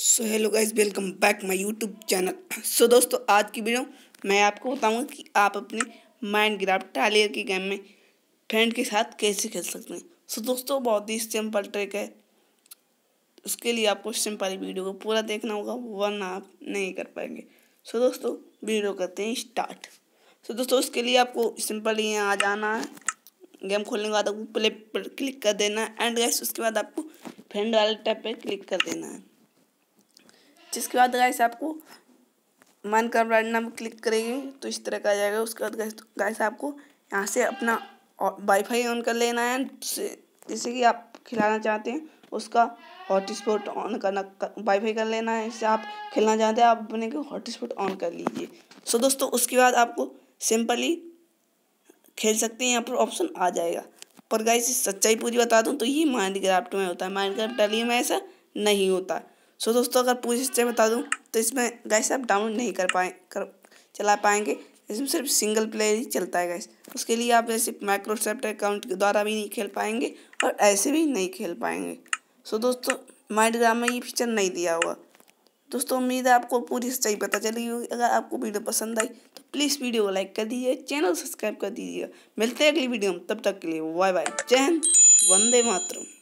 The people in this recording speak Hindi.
So hello guys, welcome back my YouTube channel. So दोस्तों, आज की वीडियो मैं आपको बताऊंगा कि आप अपने माइनक्राफ्ट टालियर की गेम में फ्रेंड के साथ कैसे खेल सकते हैं। सो दोस्तों, बहुत ही सिंपल ट्रिक है, उसके लिए आपको सिंपल वीडियो को पूरा देखना होगा, वरना आप नहीं कर पाएंगे। सो दोस्तों, वीडियो करते हैं स्टार्ट। सो दोस्तों, उसके लिए आपको सिंपल यहाँ आ जाना है, गेम खोलने के बाद आपको प्ले पर क्लिक कर देना है एंड गाइस उसके बाद आपको फ्रेंड वाले टैब पर क्लिक कर देना है। जिसके बाद गाइस आपको माइनक्राफ्ट नाम क्लिक करेंगे तो इस तरह का आ जाएगा। उसके बाद गाइस आपको यहाँ से अपना वाईफाई ऑन कर लेना है, जैसे कि आप खिलाना चाहते हैं उसका हॉटस्पॉट ऑन करना, वाईफाई कर लेना है। इससे आप खेलना चाहते हैं, आप अपने हॉटस्पॉट ऑन कर लीजिए। सो दोस्तों, उसके बाद आपको सिंपली खेल सकते हैं, यहाँ पर ऑप्शन आ जाएगा। पर गाइस सच्चाई पूरी बता दूँ तो ये माइनक्राफ्ट में होता है, माइनक्राफ्ट टालियर में ऐसा नहीं होता। सो दोस्तों, अगर पूरी हिस्ट्री बता दूं तो इसमें गाइस आप डाउनलोड नहीं चला पाएंगे, इसमें सिर्फ सिंगल प्लेयर ही चलता है गाइस। उसके लिए आप जैसे माइक्रोसॉफ्ट अकाउंट के द्वारा भी नहीं खेल पाएंगे और ऐसे भी नहीं खेल पाएंगे। सो दोस्तों, माइनक्राफ्ट में ये फीचर नहीं दिया हुआ। दोस्तों, उम्मीद है आपको पूरी सच्चाई पता चली होगी। अगर आपको वीडियो पसंद आई तो प्लीज़ वीडियो को लाइक कर दीजिए, चैनल सब्सक्राइब कर दीजिएगा। मिलते हैं अगली वीडियो में, तब तक के लिए बाय बाय। जय हिंद, वंदे मातरम।